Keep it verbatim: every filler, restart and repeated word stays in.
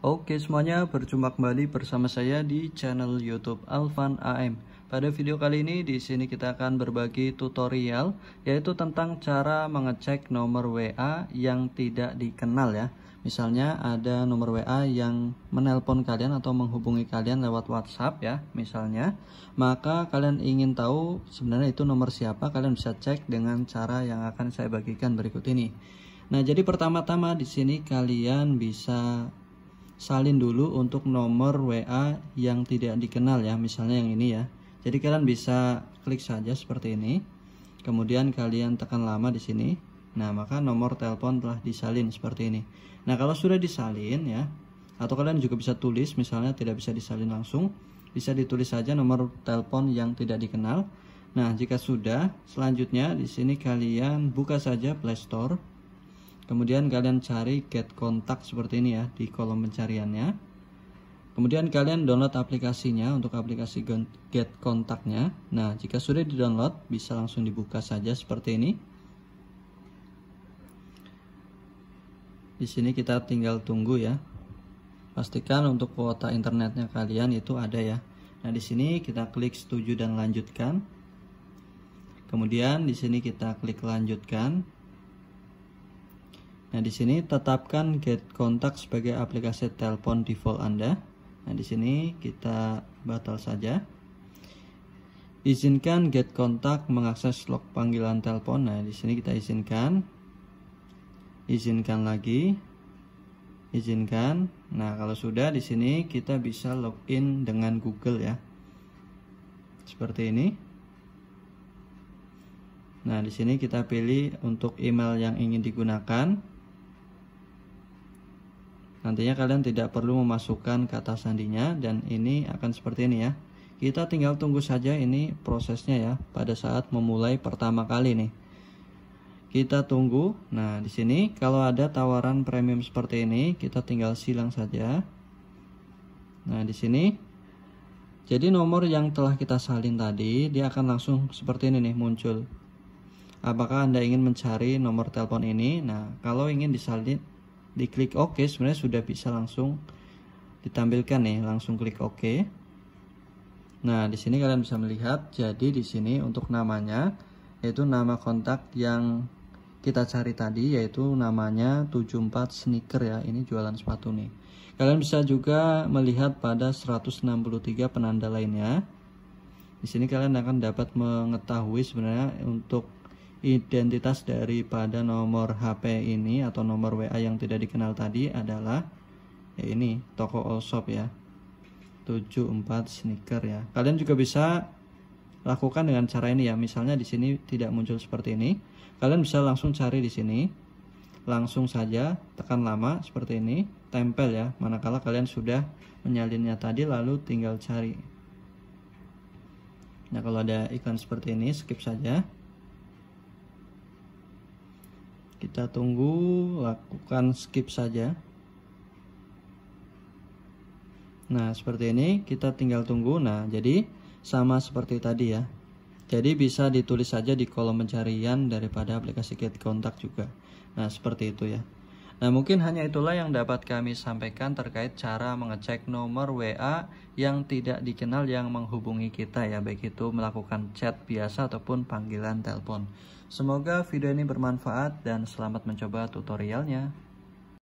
Oke semuanya, berjumpa kembali bersama saya di channel YouTube Alfan A M. Pada video kali ini di sini kita akan berbagi tutorial yaitu tentang cara mengecek nomor W A yang tidak dikenal ya. Misalnya ada nomor W A yang menelpon kalian atau menghubungi kalian lewat WhatsApp ya misalnya. Maka kalian ingin tahu sebenarnya itu nomor siapa, kalian bisa cek dengan cara yang akan saya bagikan berikut ini. Nah, jadi pertama-tama di sini kalian bisa salin dulu untuk nomor W A yang tidak dikenal ya, misalnya yang ini ya. Jadi kalian bisa klik saja seperti ini. Kemudian kalian tekan lama di sini. Nah, maka nomor telepon telah disalin seperti ini. Nah, kalau sudah disalin ya, atau kalian juga bisa tulis, misalnya tidak bisa disalin langsung, bisa ditulis saja nomor telepon yang tidak dikenal. Nah, jika sudah, selanjutnya di sini kalian buka saja Play Store. Kemudian kalian cari GetContact seperti ini ya di kolom pencariannya. Kemudian kalian download aplikasinya untuk aplikasi GetContact-nya. Nah, jika sudah di-download, bisa langsung dibuka saja seperti ini. Di sini kita tinggal tunggu ya. Pastikan untuk kuota internetnya kalian itu ada ya. Nah, di sini kita klik setuju dan lanjutkan. Kemudian di sini kita klik lanjutkan. Nah, di sini tetapkan GetContact sebagai aplikasi telepon default Anda. Nah, di sini kita batal saja. Izinkan GetContact mengakses log panggilan telepon. Nah, di sini kita izinkan. Izinkan lagi, izinkan. Nah, kalau sudah di sini kita bisa login dengan Google ya, seperti ini. Nah, di sini kita pilih untuk email yang ingin digunakan. Nantinya kalian tidak perlu memasukkan kata sandinya dan ini akan seperti ini ya. Kita tinggal tunggu saja ini prosesnya ya pada saat memulai pertama kali nih. Kita tunggu. Nah, di sini kalau ada tawaran premium seperti ini, kita tinggal silang saja. Nah, di sini jadi nomor yang telah kita salin tadi, dia akan langsung seperti ini nih muncul. Apakah Anda ingin mencari nomor telepon ini? Nah, kalau ingin disalin, diklik OK, sebenarnya sudah bisa langsung ditampilkan nih, langsung klik OK. Nah, di sini kalian bisa melihat, jadi di sini untuk namanya yaitu nama kontak yang kita cari tadi yaitu namanya tujuh puluh empat sneaker ya, ini jualan sepatu nih. Kalian bisa juga melihat pada seratus enam puluh tiga penanda lainnya. Di sini kalian akan dapat mengetahui sebenarnya untuk identitas daripada nomor H P ini atau nomor W A yang tidak dikenal tadi adalah ya ini toko all shop ya, tujuh puluh empat sneaker ya. Kalian juga bisa lakukan dengan cara ini ya. Misalnya di sini tidak muncul seperti ini, kalian bisa langsung cari di sini, langsung saja tekan lama seperti ini, tempel ya. Manakala kalian sudah menyalinnya tadi, lalu tinggal cari. Nah, kalau ada iklan seperti ini, skip saja. Kita tunggu, lakukan skip saja. Nah, seperti ini kita tinggal tunggu. Nah, jadi sama seperti tadi ya. Jadi bisa ditulis saja di kolom pencarian daripada aplikasi GetContact juga. Nah, seperti itu ya. Nah, mungkin hanya itulah yang dapat kami sampaikan terkait cara mengecek nomor W A yang tidak dikenal yang menghubungi kita ya, baik itu melakukan chat biasa ataupun panggilan telepon. Semoga video ini bermanfaat dan selamat mencoba tutorialnya.